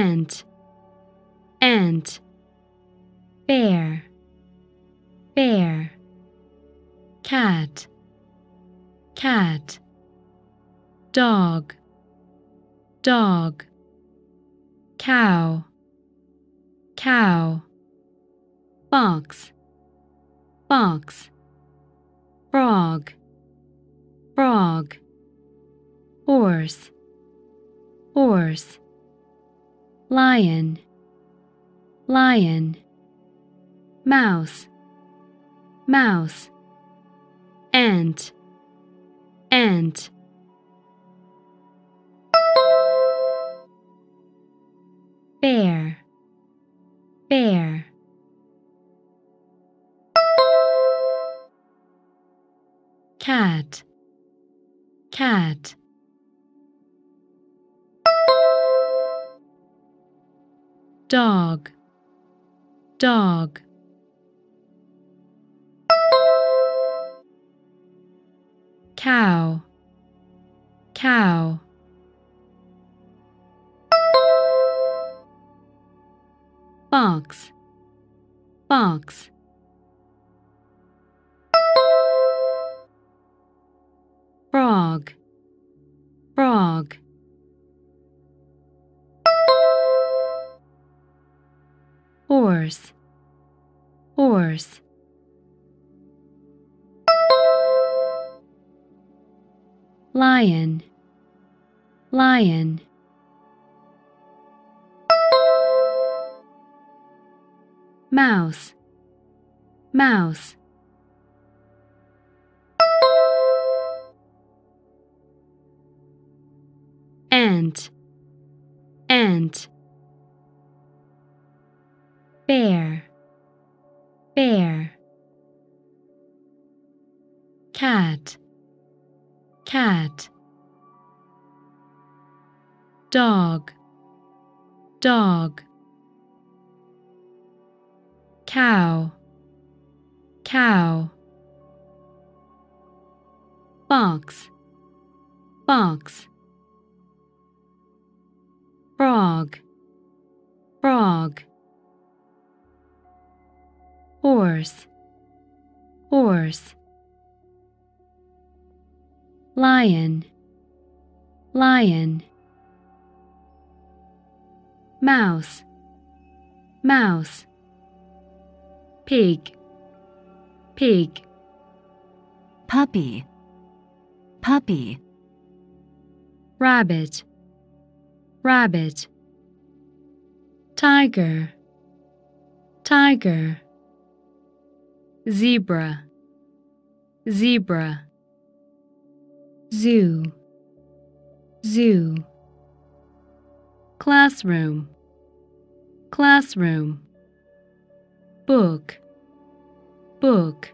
ant, ant, bear, bear, cat, cat, dog, dog, cow, cow, box, box, frog, frog, horse, horse, lion, lion, mouse, mouse, ant, ant. Bear, bear. Cat, cat. Dog, dog. Cow, cow. Box, box. Frog, frog. Horse, horse. Lion, lion. Mouse, mouse. Ant, ant. Bear, bear. Cat, cat. Dog, dog. Cow, cow. Box, box. Frog, frog. Horse, horse. Lion, lion. Mouse, mouse. Pig, pig. Puppy, puppy. Rabbit, rabbit. Tiger, tiger. Zebra, zebra. Zoo, zoo. Classroom, classroom. Book, book.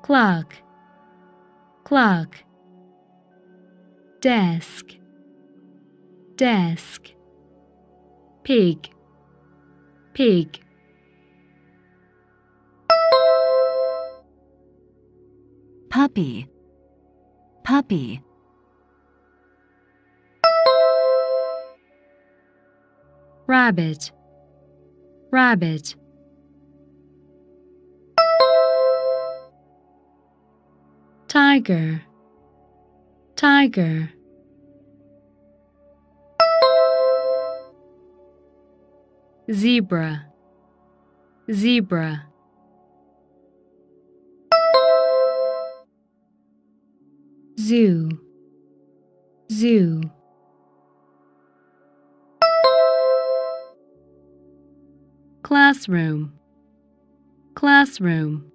Clock, clock. Desk, desk. Pig, pig. Puppy, puppy. Rabbit, rabbit. Tiger, tiger. Zebra, zebra. Zoo, zoo. Classroom, classroom.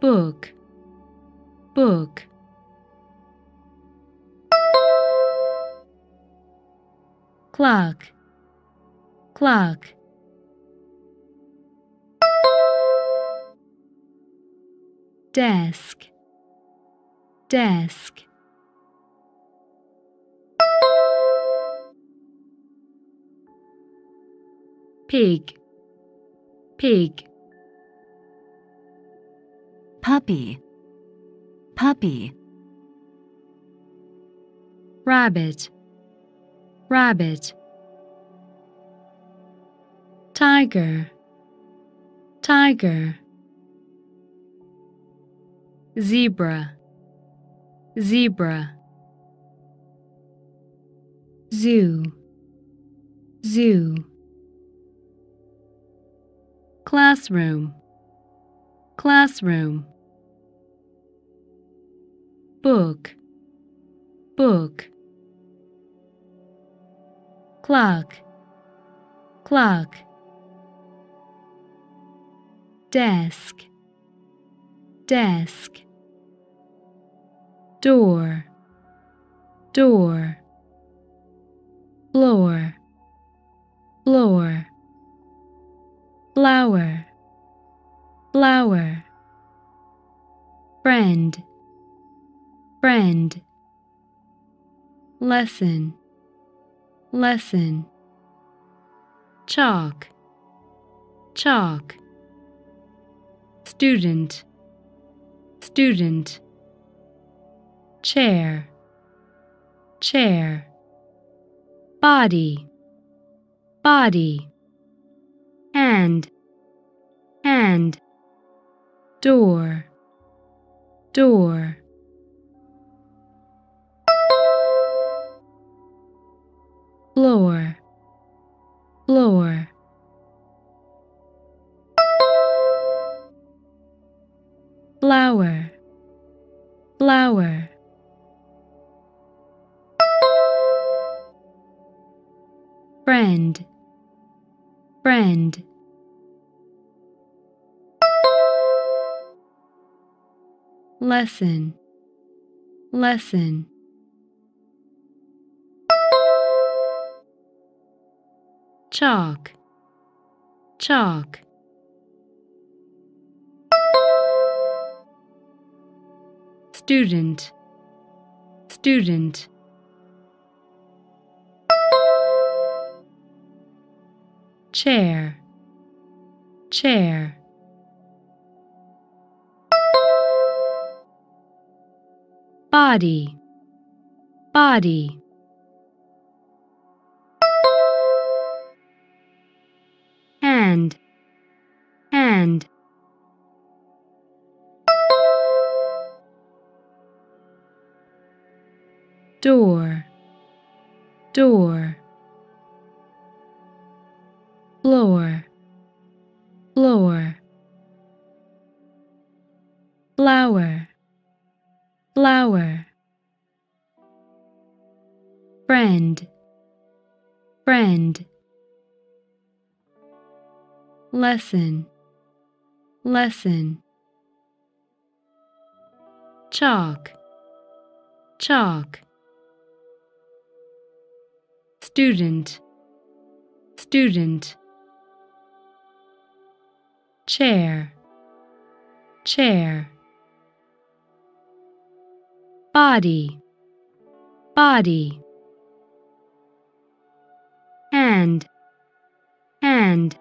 Book, book. Clock, clock. Desk, desk. Pig, pig. Puppy, puppy. rabbit, rabbit. Tiger, tiger. Zebra, zebra. Zoo, zoo. Classroom, classroom. Book, book. Clock, clock. Desk, desk. Door, door. Floor, floor. Flower, flower. Friend, friend. Lesson, lesson. Chalk, chalk. Student, student. Chair, chair. Body, body. Hand, hand. Door, door. Floor, floor. Flower, flower. Friend, friend. Lesson, lesson. Chalk, chalk. Student, student. Chair, chair. Body, body. Hand, hand. Door, door. Floor, floor. Flower, flower. Friend, friend. Lesson, lesson. Chalk, chalk. Student, student. Chair, chair. Body, body. Hand, hand.